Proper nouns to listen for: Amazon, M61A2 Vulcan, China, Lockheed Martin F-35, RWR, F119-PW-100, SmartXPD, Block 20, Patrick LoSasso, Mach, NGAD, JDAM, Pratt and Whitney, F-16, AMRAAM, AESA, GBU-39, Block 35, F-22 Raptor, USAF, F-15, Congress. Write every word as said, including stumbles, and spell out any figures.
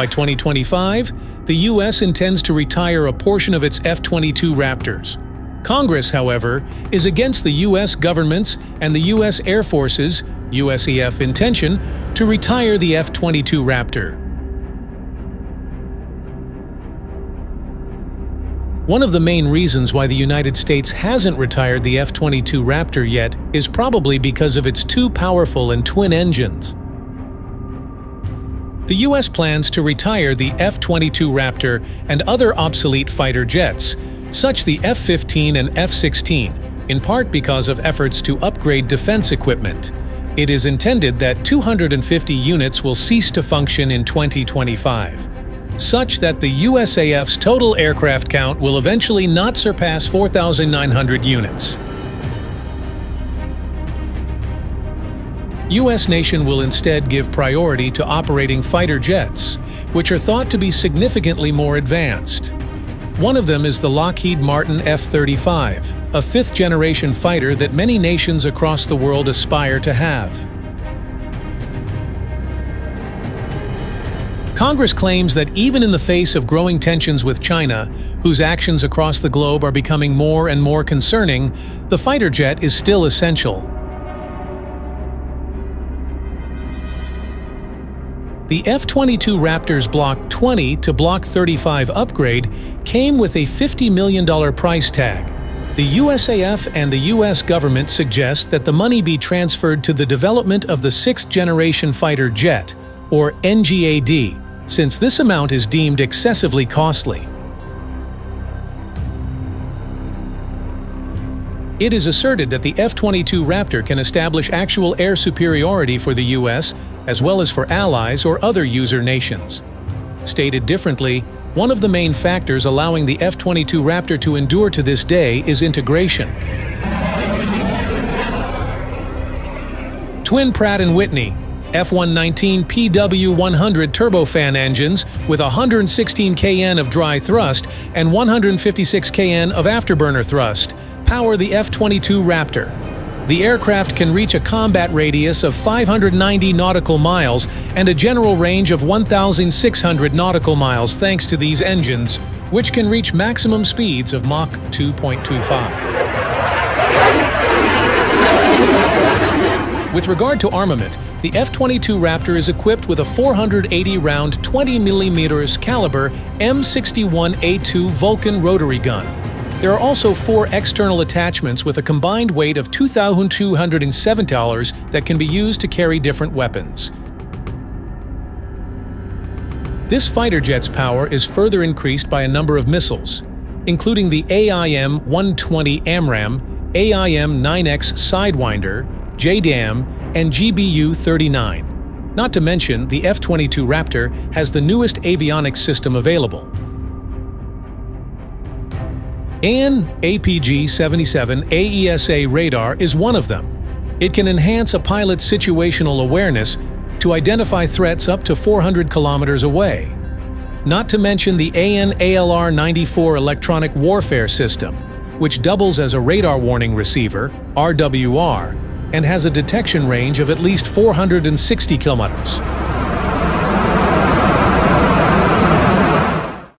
By twenty twenty-five, the U S intends to retire a portion of its F twenty-two Raptors. Congress, however, is against the U S government's and the U S Air Force's U S A F intention to retire the F twenty-two Raptor. One of the main reasons why the United States hasn't retired the F twenty-two Raptor yet is probably because of its too powerful and twin engines. The U S plans to retire the F twenty-two Raptor and other obsolete fighter jets, such the F fifteen and F sixteen, in part because of efforts to upgrade defense equipment. It is intended that two hundred fifty units will cease to function in twenty twenty-five. Such that the U S A F's total aircraft count will eventually not surpass four thousand nine hundred units. U S nation will instead give priority to operating fighter jets, which are thought to be significantly more advanced. One of them is the Lockheed Martin F thirty-five, a fifth-generation fighter that many nations across the world aspire to have. Congress claims that even in the face of growing tensions with China, whose actions across the globe are becoming more and more concerning, the fighter jet is still essential. The F twenty-two Raptor's Block twenty to Block thirty-five upgrade came with a fifty million dollar price tag. The U S A F and the U S government suggest that the money be transferred to the development of the sixth-generation fighter jet, or N G A D. Since this amount is deemed excessively costly. It is asserted that the F twenty-two Raptor can establish actual air superiority for the U S, as well as for allies or other user nations. Stated differently, one of the main factors allowing the F twenty-two Raptor to endure to this day is integration. Twin Pratt and Whitney F one nineteen P W one hundred turbofan engines with one hundred sixteen kilonewtons of dry thrust and one hundred fifty-six kilonewtons of afterburner thrust power the F twenty-two Raptor. The aircraft can reach a combat radius of five hundred ninety nautical miles and a general range of one thousand six hundred nautical miles thanks to these engines, which can reach maximum speeds of Mach two point two five. With regard to armament, the F twenty-two Raptor is equipped with a four hundred eighty round twenty millimeter caliber M sixty-one A two Vulcan rotary gun. There are also four external attachments with a combined weight of two thousand two hundred seven pounds that can be used to carry different weapons. This fighter jet's power is further increased by a number of missiles, including the A I M one twenty AMRAAM, A I M nine X Sidewinder, J D A M, and G B U thirty-nine. Not to mention, the F twenty-two Raptor has the newest avionics system available. An A P G seventy-seven A E S A radar is one of them. It can enhance a pilot's situational awareness to identify threats up to four hundred kilometers away. Not to mention the An A L R ninety-four electronic warfare system, which doubles as a radar warning receiver, R W R, and has a detection range of at least four hundred sixty kilometers.